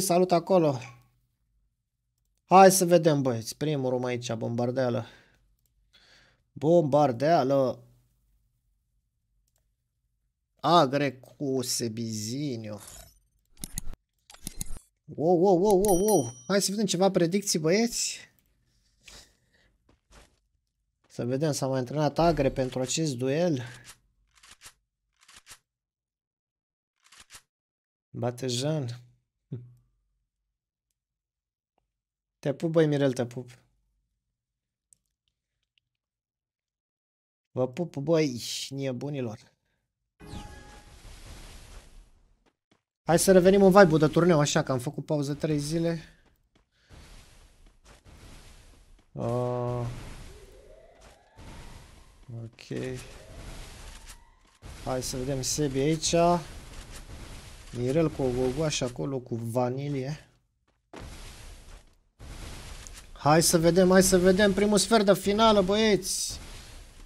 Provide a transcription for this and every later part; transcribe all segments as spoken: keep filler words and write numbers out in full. Salut acolo. Hai să vedem, băieți. Primul rom aici, bombardeală. Bombardeală. Agre cu Sebizinho. Wow, wow, wow, wow, wow. Hai să vedem ceva predicții, băieți. Să vedem, s-a mai antrenat Agre pentru acest duel. Batejan. Te pup, băi, Mirel, te pup. Vă pup, băi, nebunilor. Hai să revenim în vibe-ul de turneu, așa, că am făcut pauză trei zile. Uh, ok. Hai să vedem Sebi aici. Mirel cu o gogoașă acolo, cu vanilie. Hai să vedem, hai să vedem primul sfert de finală, băieți.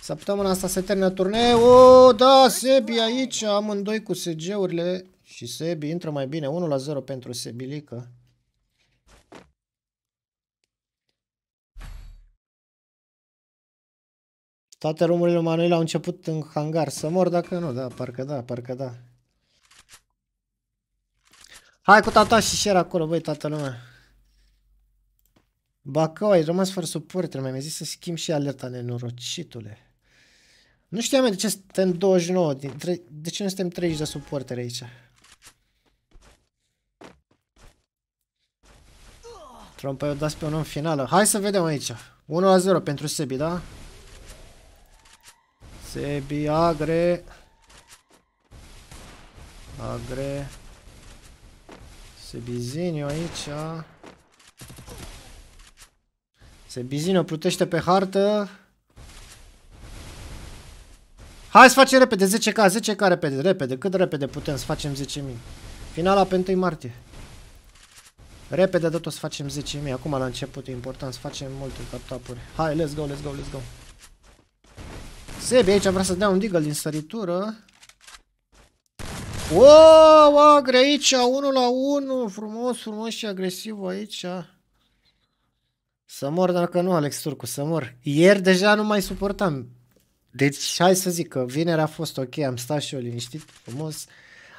Săptămâna asta se termină turneul. Da, Sebi aici, amândoi cu S G-urile. Și Sebi intră mai bine, unu la zero pentru Sebilica. Toate rumurile Manuela au început în hangar să mor, dacă nu, da, parcă da, parcă da. Hai cu tata și share acolo, băi, toată lumea. Bacău, ai rămas fără suport, mi-ai zis să schimb și alerta, nenorocitule. Nu știam de ce suntem douăzeci și nouă, de ce nu suntem treizeci de suporteri aici? Trompa i-o dați pe un om finală. Hai să vedem aici. unu la zero pentru Sebi, da? Sebi, Agre. Agre. Sebizinho aici. Sebizinho plutește pe hartă. Hai să facem repede zece K, zece K repede, repede, cât de repede putem să facem zece mii. Finala pe întâi martie. Repede de tot să facem zece mii, acum la început e important să facem multe tap-tap-uri. Hai, let's go, let's go, let's go. Sebi aici vrea să dea un deagle din săritură. Wow, Agre aici, unu la unu, frumos, frumos și agresiv aici. Să mor dacă nu, Alex Turcu, să mor. Ieri deja nu mai suportam. Deci, hai să zic că vineri a fost ok, am stat și eu liniștit, frumos.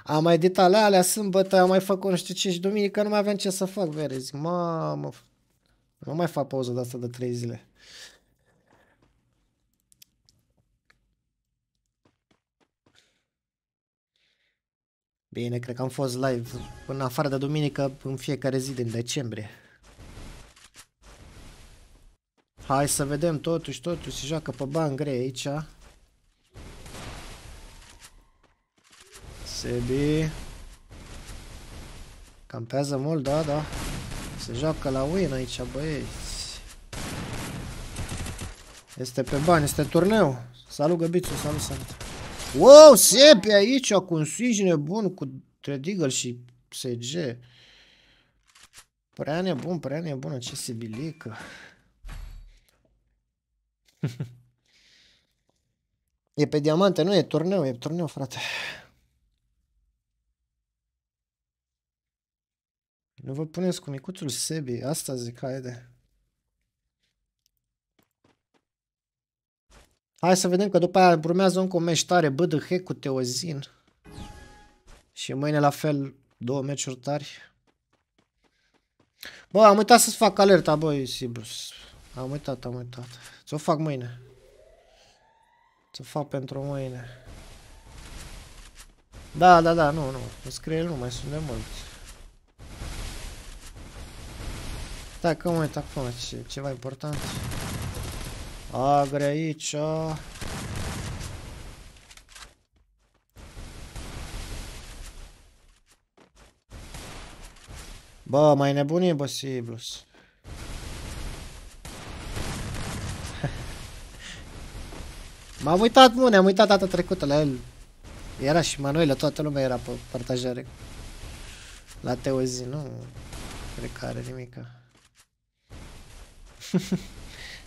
Am mai editat alea, alea sâmbătă, am mai făcut nu știu ce și duminică, nu mai aveam ce să fac, vere. Zic, mamă, nu mai fac pauză de asta de trei zile. Bine, cred că am fost live până afară de duminică, în fiecare zi din decembrie. Hai să vedem, totuși, totuși, se joacă pe bani grei aici. Sebi. Campează mult, da, da. Se joacă la win aici, băieți. Este pe bani, este turneu. Salut, Găbițu, salut, salut. Wow, Sebi aici, cu un switch nebun, cu Tredigal și S G. Prea nebun, prea nebună, ce Sebilica. E pe diamante, nu e turneu, e turneu, frate. Nu vă puneți cu micuțul Sebi, asta zic, haide. Hai să vedem că după aia urmează încă o meci tare, Bădăhe cu Teozin. Și mâine la fel, două meciuri tari. Bă, am uitat să-ți fac alerta, băi, Sibrus. Am uitat, am uitat. Ți-o fac mâine. Ți-o fac pentru mâine. Da, da, da, nu, nu. Îmi scrie el, nu mai sunt de mult. Da, că am uitat acum, ce, ceva important. Agre aici. Bă, mai nebunie, bă, Siblus. M-am uitat, nu, ne-am uitat data trecută la el. Era și Manuela, toată lumea era pe partajare. La Teozin, nu cred că are nimica.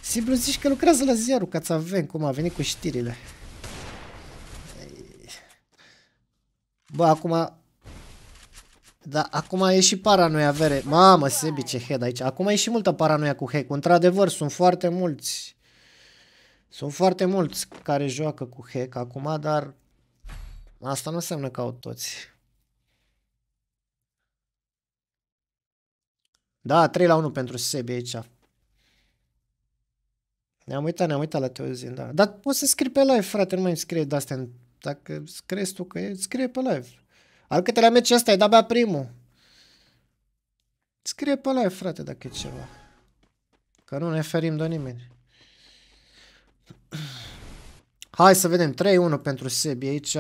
Simplu zici că lucrează la ziarul, ca să avem cum a venit cu știrile. Bă, acum Dar acum e și paranoia vere. Mamă, Sebi, ce head aici. Acum e și multă paranoia cu hack. Într-adevăr, sunt foarte mulți. Sunt foarte mulți care joacă cu hack acum, dar asta nu înseamnă că au toți. Da, trei la unu pentru Sebi aici. Ne-am uitat, ne-am uitat la Teozin, da. Dar poți să scrii pe live, frate, nu mai îmi scrie de-astea. Dacă scrieți tu că e, scrie pe live. Al câtelea meci ăsta e de-abia primul. Scrie pe live, frate, dacă e ceva. Că nu ne ferim de nimeni. Hai să vedem, trei unu pentru Sebi aici.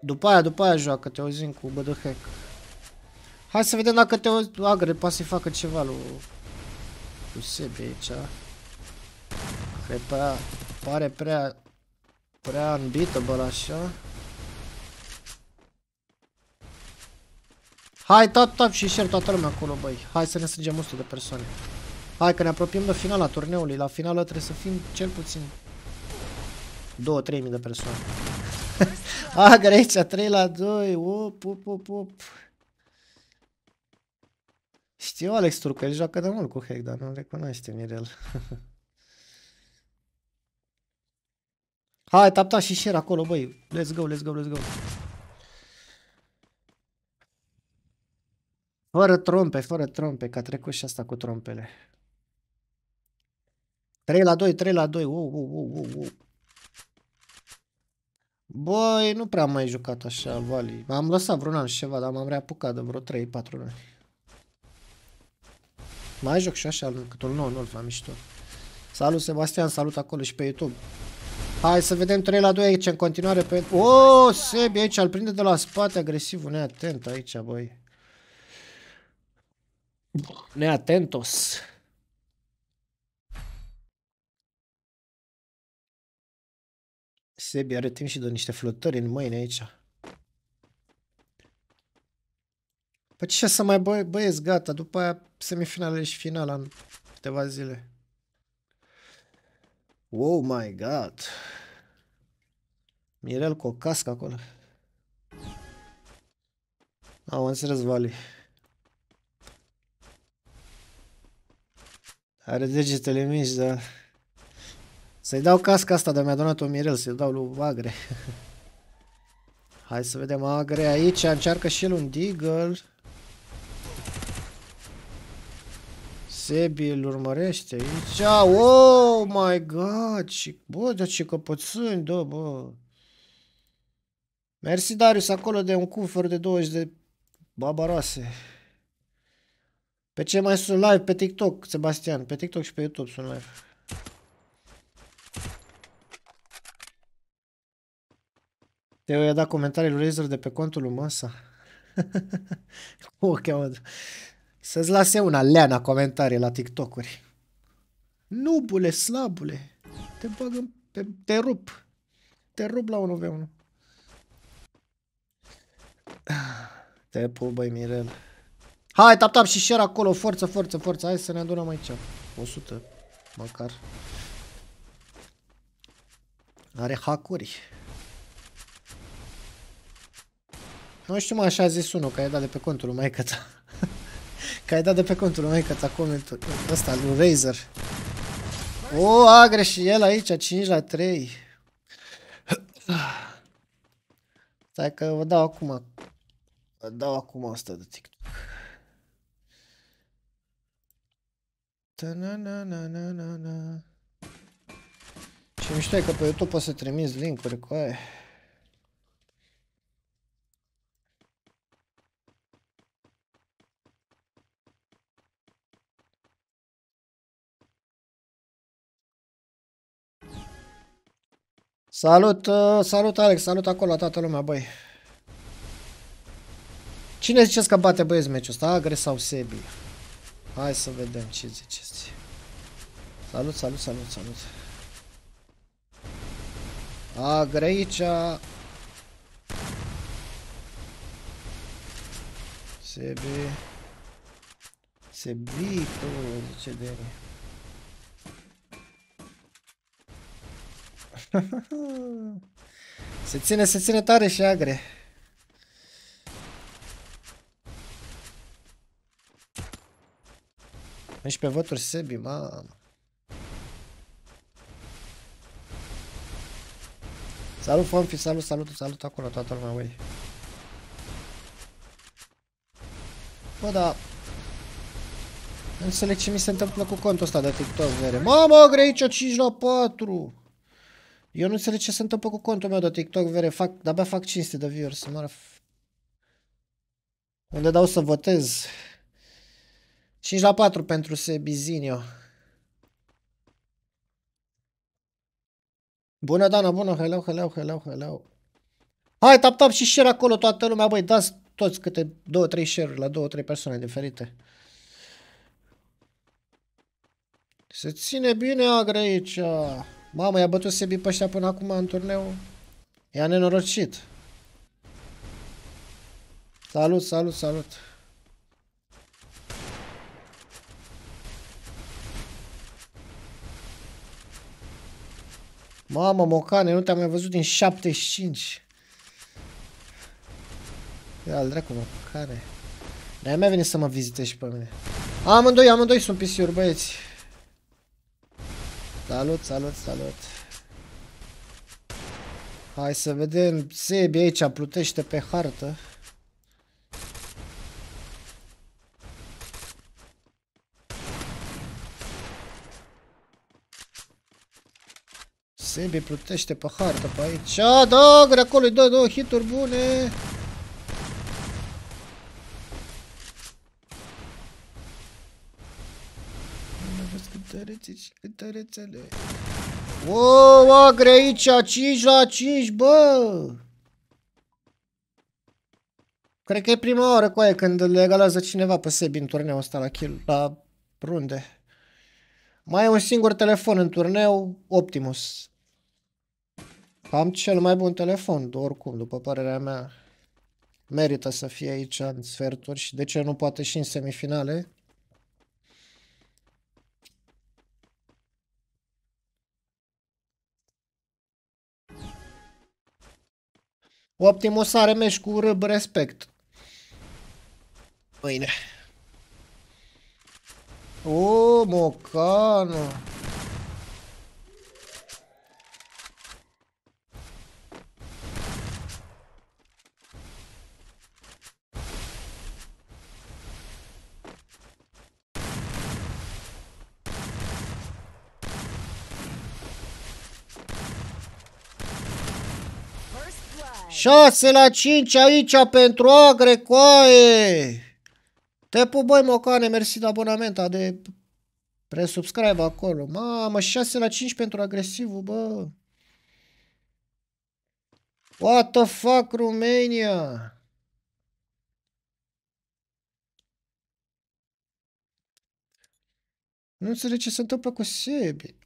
După aia, după aia joacă Teozin cu Bădăhe. Hai să vedem dacă Teozin, Agre poate să-i facă ceva lui... cu Sebi aici, care prea, pare prea, prea unbeatable așa. Hai, tap, tap și share toată lumea acolo, băi. Hai să ne strângem o sută de persoane. Hai că ne apropiem de finala turneului. La finală trebuie să fim cel puțin două trei mii de persoane. Agre aici, trei la doi, up, up, up, up. Știu Alex Turcu, el joacă de mult cu hack, dar nu-l recunoaște Mirel. Hai, tap, tap și share acolo, băi. Let's go, let's go, let's go. Fără trompe, fără trompe, că a trecut și asta cu trompele. trei la doi, trei la doi, wow, wow, wow, wow. Băi, nu prea am mai jucat așa, Vali. Am lăsat vreun an și ceva, dar m-am reapucat de vreo trei patru ani. Mai joc și așa, cât un nou, nu-l fac mișto. Salut Sebastian, salut acolo și pe YouTube. Hai să vedem trei la doi aici în continuare pe... O, Sebi aici, îl prinde de la spate agresivul, neatent aici, băi. Neatentos. Sebi are timp și de niște flotări în mâine aici. Păi ce să mai bă băieți, gata, după aia semifinalele și finala în câteva zile. Wow, my God! Mirel cu o cască acolo. Au înțeles, Vali. Are degetele mici, dar... Să-i dau casca asta, dar mi-a donat-o Mirel, să-i dau lui Agre. Hai să vedem Agre aici, încearcă și el un deagle. Sebi îl urmărește aici. Oh my God! Bă, dar ce căpățâni, da, bă. Mersi, Darius, acolo de un cufăr de douăzeci de babaroase. Pe ce mai sunt live? Pe TikTok, Sebastian. Pe TikTok și pe YouTube sunt live. Teo i-a dat comentariul lui Rizzer de pe contul lui Masa. Ok, mă. Să-ți lase una leana comentarii la TikTok-uri. Nubule, slabule, te bag în... Te, te rup. Te rup la unu v unu. Te pup, băi, Mirel. Hai, tap, tap și share acolo, forță, forță, forță. Hai să ne adunăm aici. o sută, măcar. Are hack-uri. Nu știu, mă, așa a zis unul, că ai dat de pe contul lui maică-ta. Că ai dat de pe contul lui maică-ta comentul ăsta, lui Razer. O, Agre și el aici, cinci la trei. Stai că vă dau acum. Vă dau acum asta de TikTok. Ta-na-na-na-na-na-na. Și mișto e că pe YouTube poți să trimiți link-uri cu aia. Salut, salut Alex, salut acolo la toată lumea, băi. Cine ziceți că bate, băieți, meciul ăsta? Agre sau Sebi? Hai să vedem ce ziceți. Salut, salut, salut, salut. Agre aici. Sebi. Sebi, tu, zice Dari. Se ține, se ține tare și Agre. unsprezece voturi Sebi, mamă. Salut Fomfi, salut, salut, salut acolo toată lumea, ui. Bă, da. Nu înțeleg ce mi se întâmplă cu contul ăsta de TikTok, vere. Mamă, Agre aici, cinci la patru. Eu nu înțeleg ce se întâmplă cu contul meu de TikTok, vere. Fac, de-abia fac cinci sute de viewers. Unde dau să votez? cinci la patru pentru Sebizinho. Bună, Dana, bună, hello, hello, hello, hello. Hai, tap, tap și share acolo toată lumea, băi, dați toți câte două trei share-uri la două trei persoane diferite. Se ține bine Agre aici. Mamă, i-a bătut Sebi pe ăștia până acum în turneu. I-a nenorocit. Salut, salut, salut. Mamă, mocane, nu te-am mai văzut din șaptezeci și cinci. Ia al dracu, mocane. De-aia mi-a venit să mă vizitești pe mine. Amândoi, amândoi sunt pisiuri, băieți. Salut, salut, salut. Hai să vedem. Sebi aici plutește pe hartă. Sebi plutește pe hartă pe aici. A, da, Agre acolo îi dă două hituri bune. Cântărețe, cântărețele. Wow, Agre aici, cinci la cinci, bă! Cred că e prima oară cu aia când le egalează cineva pe Sebi în turneul ăsta la kill, la runde. Mai e un singur telefon în turneu, Optimus. Am cel mai bun telefon, oricum, după părerea mea. Merită să fie aici în sferturi și de ce nu poate și în semifinale. Optimus are meci cu râb respect. Mâine. O, mocanu. șase la cinci aici pentru Agre, coaie! Te pup, băi, mocane, mersi de abonament, de presubscribe acolo. Mamă, șase la cinci pentru agresivul, bă! What the fuck, Romania? Nu înțeleg ce se întâmplă cu Sebi.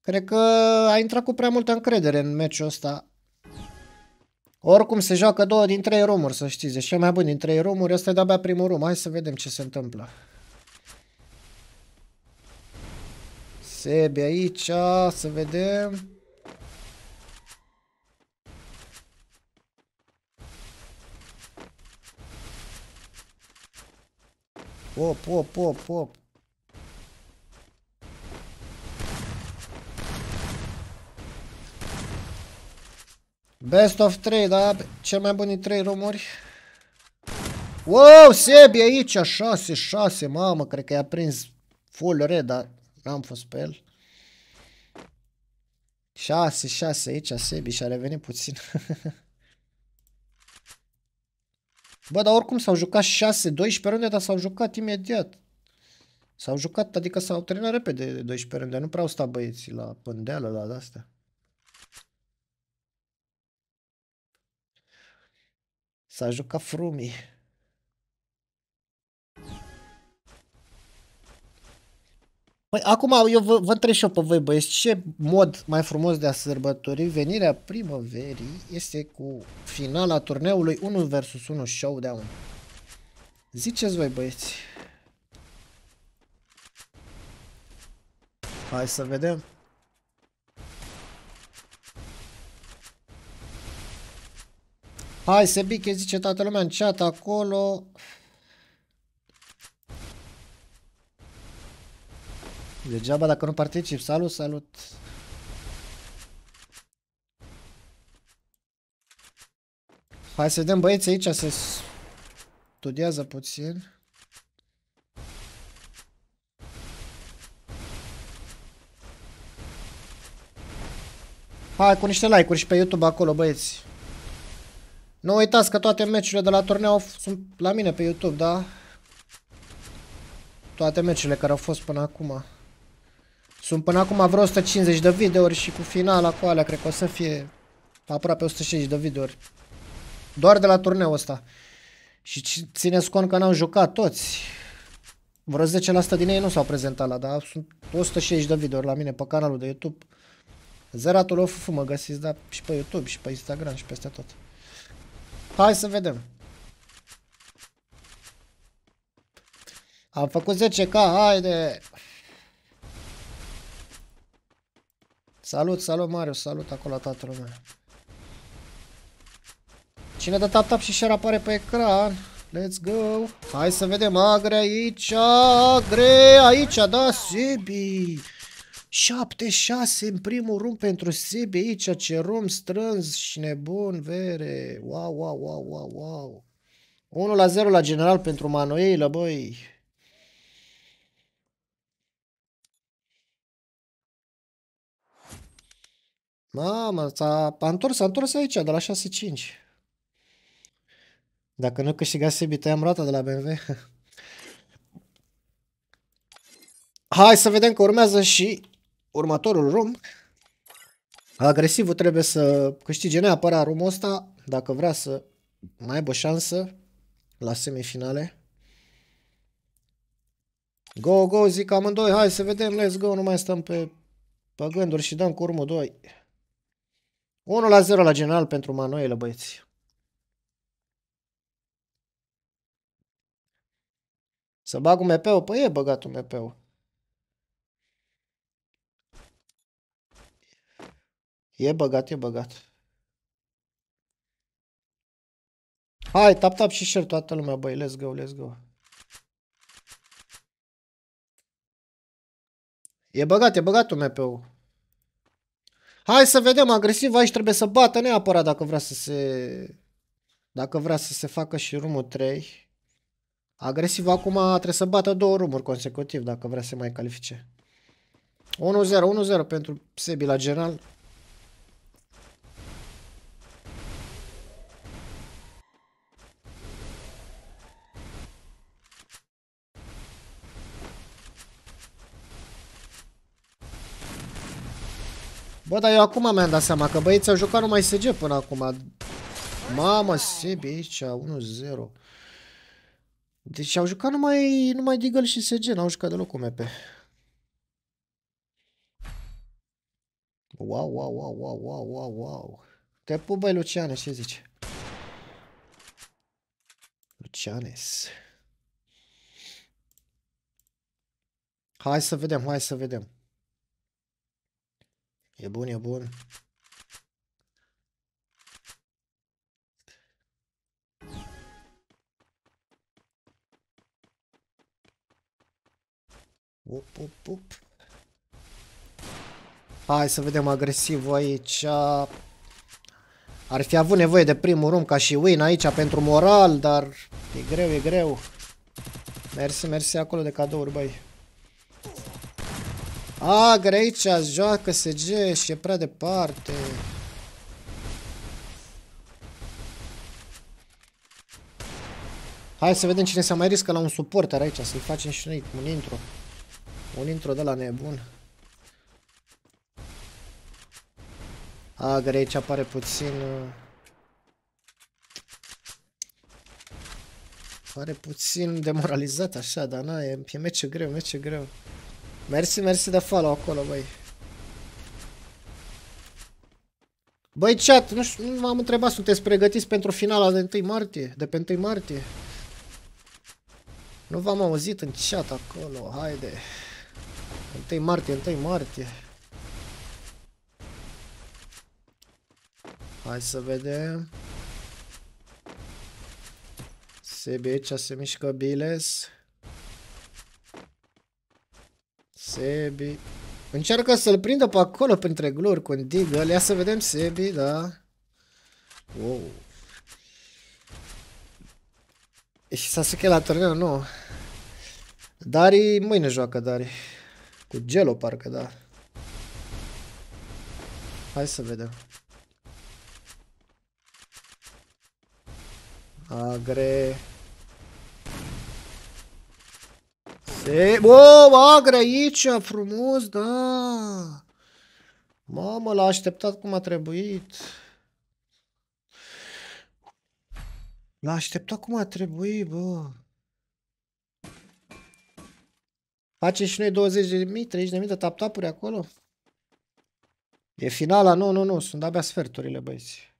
Cred că a intrat cu prea multă încredere în meciul ăsta. Oricum se joacă două din trei rumuri, să știți. E cel mai bun din trei rumuri. Ăsta e de-abia primul rum. Hai să vedem ce se întâmplă. Sebi aici. Să vedem. Op, op, op, op. Best of trei, da? Cel mai bun din trei rumuri. Wow, Sebi aici, șase șase, mamă, cred că i-a prins full red, dar n-am fost pe el. șase șase aici, Sebi și-a revenit puțin. Bă, dar oricum s-au jucat șase doisprezece runde, dar s-au jucat imediat. S-au jucat, adică s-au terminat repede doisprezece runde, nu prea au stat băieții la pândeală, la de-astea. S-a jucat frumii. Păi, acum eu vă, vă întreb și eu pe voi, băieți, ce mod mai frumos de a sărbători venirea primăverii este cu finala turneului unu versus unu showdown. Ziceți voi, băieți. Hai să vedem. Hai, Sebiche, zice toată lumea în chat acolo. Degeaba dacă nu particip. Salut, salut! Hai să vedem băieții aici, se studiază puțin. Hai cu niște like-uri și pe YouTube acolo, băieți. Nu uitați că toate meciurile de la turneu sunt la mine pe YouTube, da? Toate meciurile care au fost până acum. Sunt până acum vreo o sută cincizeci de videouri și cu finala cu alea cred că o să fie aproape o sută șaizeci de videouri. Doar de la turneul ăsta. Și țineți cont că n-au jucat toți. Vreo zece la sută din ei nu s-au prezentat la, dar sunt o sută șaizeci de videouri la mine pe canalul de YouTube. Zeratul of F, mă găsiți, da, și pe YouTube, și pe Instagram, și peste tot. Hai să vedem. Am făcut zece K, haide! Salut, salut Marius, salut acolo toată lumea. Cine dă tap-tap și share apare pe ecran. Let's go! Hai să vedem, Agre aici, Agre aici, da, Sebi! șapte șase în primul rând pentru Sebi aici, ce rum strâns și nebun, vere, wow, wow, wow, wow, wow. unu la zero la general pentru Manoilă, băi. Mamă, s-a întors, s-a întors aici, de la șase cinci. Dacă nu câștiga Sebi, tăiam roata de la B M W. Hai să vedem că urmează și următorul rum. Agresivul trebuie să câștige neapărat rumul ăsta dacă vrea să mai aibă șansă la semifinale. Go, go, zic amândoi. Hai să vedem, let's go, nu mai stăm pe, pe gânduri și dăm cu urmul doi. unu la zero la general pentru Manoilă, băieți. Să bag un M P-ul? Păi e băgat un M P-ul. E băgat, e băgat. Hai, tap, tap și share toată lumea, băi, let's go, let's go. E băgat, e băgat un M P-ul. Hai să vedem, agresiv aici trebuie să bată neapărat dacă vrea să se... Dacă vrea să se facă și rumul trei. Agresiv acum trebuie să bată două rumuri consecutiv dacă vrea să se mai califice. unu zero, unu zero pentru Sebi la general. Bă, dar eu acum mi-am dat seama că băieții au jucat numai S G până acum. Mamă, Sebi aici, unu zero. Deci au jucat numai, numai Deagle și S G, n-au jucat deloc cu M P. Wow, wow, wow, wow, wow, wow, wow. Te pup, băi, Lucianes, ce zici? Lucianes. Hai să vedem, hai să vedem. E bun, e bun. Up, up, up. Hai să vedem agresiv aici. Ar fi avut nevoie de primul rând ca și win aici pentru moral, dar e greu, e greu. Mersi, mersi acolo de cadouri, băi. Agre aici joacă S G și e prea departe. Hai să vedem cine se mai riscă la un suporter aici, să-i facem și noi un intro. Un intro de la nebun. Agre aici apare puțin... Apare puțin demoralizat așa, dar na, e, e meciul greu, meciul greu. Mersi, mersi de follow acolo, băi. Băi, chat, nu știu, nu m-am întrebat, sunteți pregătiți pentru finala de unu martie? De pe unu martie? Nu v-am auzit în chat acolo, haide. unu martie, unu martie. Hai să vedem. Sebi aici se mișcă biles. Sebi. Încearcă să-l prindă pe acolo printre gluri cu un deagle. Ia să vedem Sebi, da. Wow. Și Sasuke la turneu, nu. Dari mâine joacă Dari. Cu Gelo parcă, da. Hai să vedem. Agre. Se... Wow, Agre aici, frumos, da. Mamă, l-a așteptat cum a trebuit. L-a așteptat cum a trebuit, bă. Facem și noi douăzeci de mii, treizeci de mii de tap-tapuri acolo? E finala? Nu, nu, nu. Sunt abia sferturile, băieți.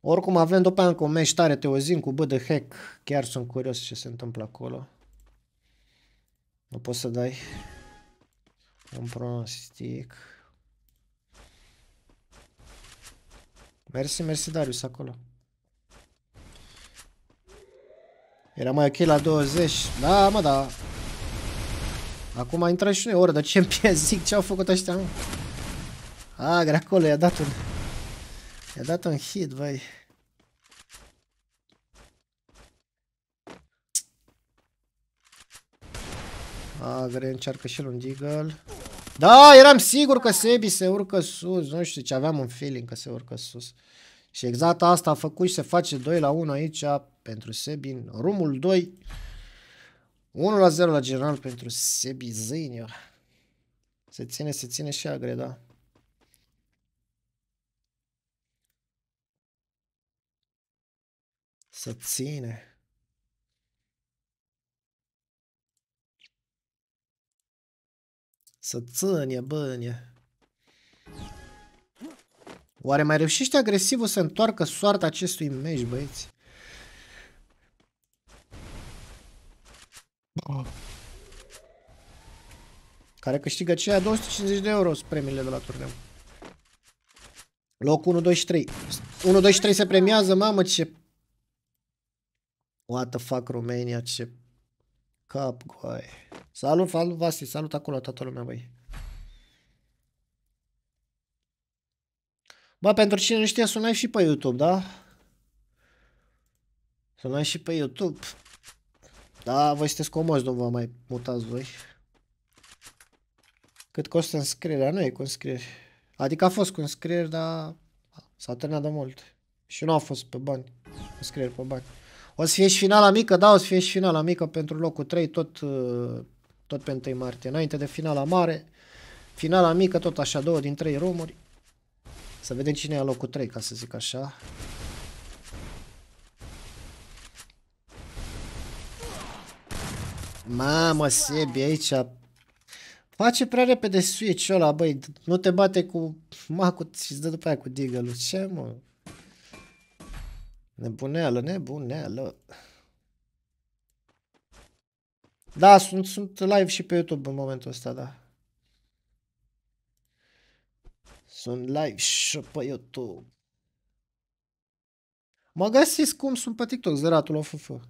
Oricum avem după aia încă o meci tare, Teozin cu Bădăhe. Chiar sunt curios ce se întâmplă acolo. Nu poți să dai un pronostic. Mersi, mersi Darius acolo. Era mai ok la douăzeci. Da, mă, da. Acum a intrat și noi oră de champion. Zic, ce au făcut ăștia, mă? Agre acolo, i-a dat un... I-a dat un hit, băi. Agre încearcă și el un deagle. Da, eram sigur că Sebi se urcă sus. Nu știu ce, aveam un feeling că se urcă sus. Și exact asta a făcut și se face doi la unu aici pentru Sebi în rumul doi. unu la zero la general pentru Sebizinho. Se ține, se ține și Agre, da. Se ține. Se ține, bănie. Oare mai reușește agresivul să întoarcă soarta acestui meci, băieți? Care câștigă ceea două sute cincizeci de euro premiile de la turneu. Loc unu, doi și trei. unu, doi și trei se premiază, mamă, ce... What the fuck, Romania, ce... Cap, goai. Salut, salut, Vasti, salut acolo toată lumea, băi. Bă, pentru cine nu știe, sunai și pe YouTube, da? Sunai și pe YouTube. Da, voi sunteți comozi, nu vă mai mutați voi. Cât costă înscrierea? Nu e cu înscrieri. Adică a fost cu înscrieri, dar s-a terminat de mult. Și nu a fost pe bani. Înscrieri pe bani. O să fie și finala mică, da, o să fie și finala mică pentru locul trei, tot, tot pe unu martie. Înainte de finala mare, finala mică, tot așa, două din trei rumuri. Să vedem cine e la locul trei, ca să zic așa. Mamă, Sebi aici face prea repede switch-ul ăla, băi, nu te bate cu macul și îți dă după aia cu deagle-ul. Ce, mă? Nebuneală, nebuneală. Da, sunt, sunt live și pe YouTube în momentul ăsta, da. Sunt live și pe YouTube. Mă găsiți cum sunt pe TikTok, Zeratul, o fufă.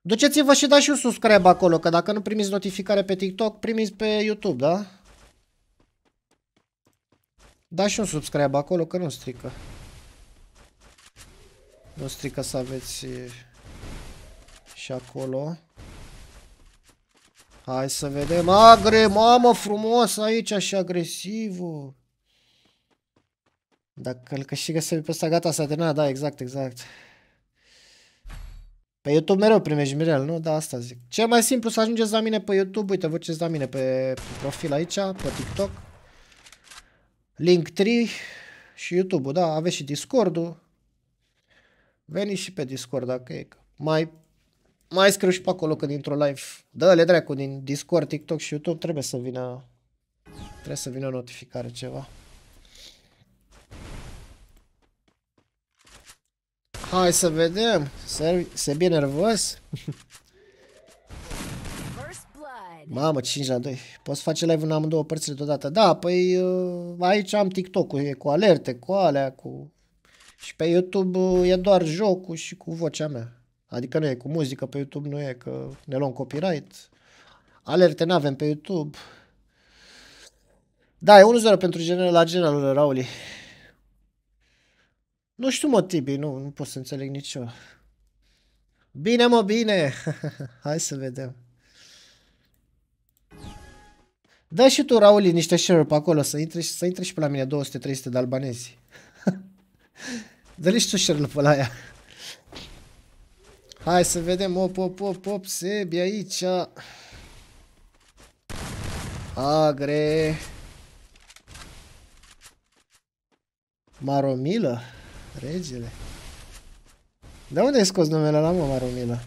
Duceți-vă și dați și un subscribe acolo, că dacă nu primiți notificare pe TikTok, primiți pe YouTube, da? Dați și un subscribe acolo, că nu strică. Nu strică să aveți și acolo. Hai să vedem. Agre, mamă, frumos aici și agresivul. Dacă îl câștigă să-i pe ăsta, gata, s-a terminat, da, exact, exact. Pe YouTube mereu primești, Mirel, nu? Da, asta zic. Cel mai simplu să ajungeți la mine pe YouTube, uite, vă ceți la mine pe, pe profil aici, pe TikTok. Linktree și YouTube-ul, da, aveți și Discord-ul. Veniți și pe Discord dacă e. Mai, mai scriu și pe acolo că dintr-o live. Dă-le dracu din Discord, TikTok și YouTube, trebuie să vină, trebuie să vină o notificare ceva. Hai să vedem, se bine nervos. Mamă, cinci la doi. Poți face live în amândouă părțile deodată. Da, păi aici am TikTok-ul, e cu alerte, cu alea, cu... Și pe YouTube e doar jocul și cu vocea mea. Adică nu e cu muzică pe YouTube, nu e că ne luăm copyright. Alerte n-avem pe YouTube. Da, e unu zero pentru general, la generalul Rauli. Nu știu, mă, Tibi, nu, nu pot să înțeleg nici eu. Bine, mă, bine. Hai să vedem. Da și tu, Rauli, niște share-uri pe acolo, să intri, să intri și pe la mine două sute trei sute de albanezi. Dă-le și tu share-ul pe la aia. Hai să vedem, op, op, op, op, Sebi aici. Agre. Maromila? Regele? De unde ai scos numele la mă, Maromila?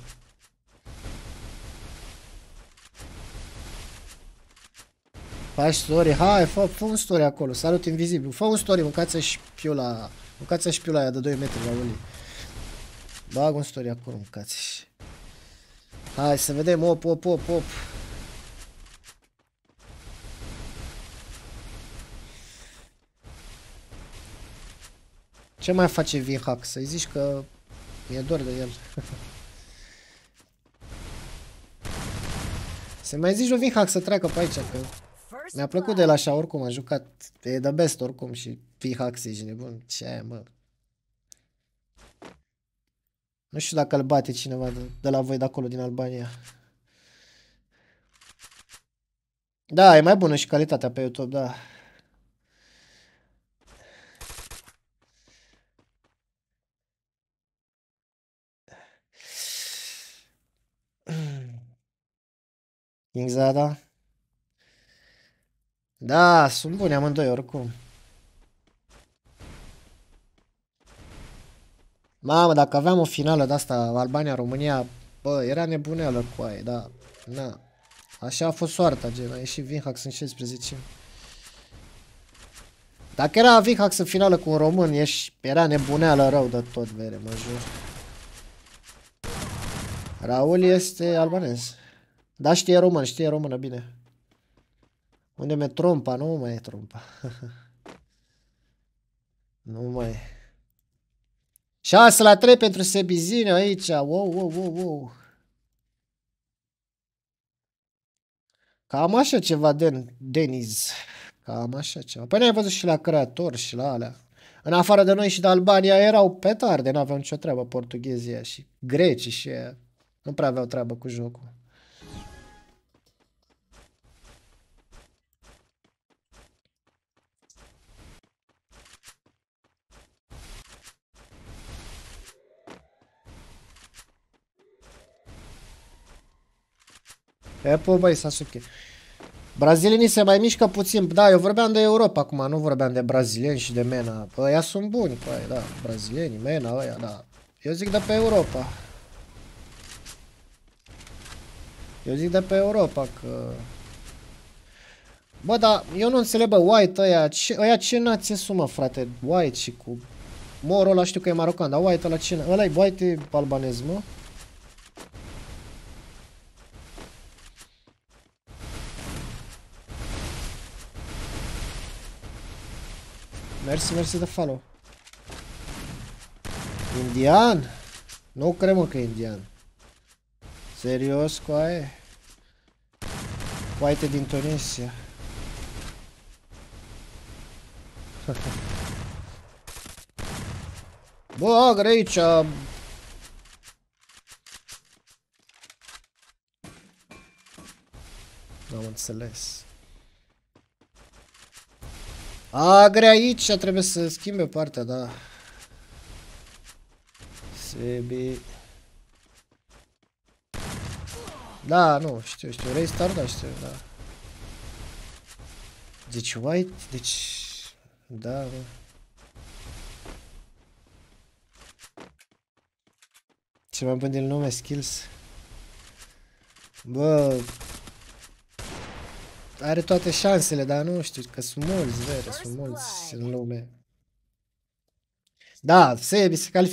Faci story, hai, fă, fă un story acolo, salut invizibil, fă un story, mâncați-și piula, mâncați-și piula aia de doi metri la ulei. Bag un story acolo, mâncați-și. Hai să vedem, op, op, op, op. Ce mai face ViHack? Să-i zici că mi-e dor de el. Să mai zici lui ViHack să treacă pe aici, că mi-a plăcut de el așa, oricum, a jucat, e de best oricum și ViHack se ești nebun, ce aia, mă. Nu știu dacă îl bate cineva de, de la voi de acolo, din Albania. Da, e mai bună și calitatea pe YouTube, da. Exact, da? Da, sunt buni amândoi oricum. Mamă, dacă aveam o finală de-asta, Albania-România, bă, era nebuneală cu aia, da, na. Așa a fost soarta, gen, a ieșit ViHack în șaisprezece. Dacă era ViHack în finală cu un român, ești, era nebuneală rău de tot, vere, mă jur. Raul este albanez. Da, știe român, știe română, bine. Unde mi-e trompa? Nu mai e trompa. Nu mai e. șase la trei pentru Sebizinho aici. Wow, wow, wow, wow. Cam așa ceva, Den Deniz. Cam așa ceva. Păi n-ai văzut și la creator și la alea. În afară de noi și de Albania erau petarde, n-aveau nicio treabă portughezii și grecii și aia. Nu prea aveau treabă cu jocul. E, pă, băi, Sasuke. Brazilienii se mai mișcă puțin. Da, eu vorbeam de Europa acum, nu vorbeam de brazilieni și de MENA. Ăia sunt buni, păi, da. Brazilienii, MENA, ăia, da. Eu zic de pe Europa. Eu zic de pe Europa, că... Bă, dar eu nu înțeleg, bă, White ăia, ce, ăia ce nație sumă, frate? White și cu... Moro ăla știu că e marocan, dar White ăla ce... Ăla-i White e albanez, mă? Mersi, mersi de follow. Indian? Nu cred, mă, că e indian. Serios, coaie? Coaie din Tunisia. Bă, Agre aici. N-am înțeles. Agre aici, trebuie să schimbe partea, da. Sebi. Da, nu, știu, știu, restart, da, știu, da. Deci white, deci... Da, bă. Ce mai bun din lume, skills. Bă... Are toate șansele, dar nu știu, că sunt mulți, vere, sunt mulți în lume. Da, Sebi se califică.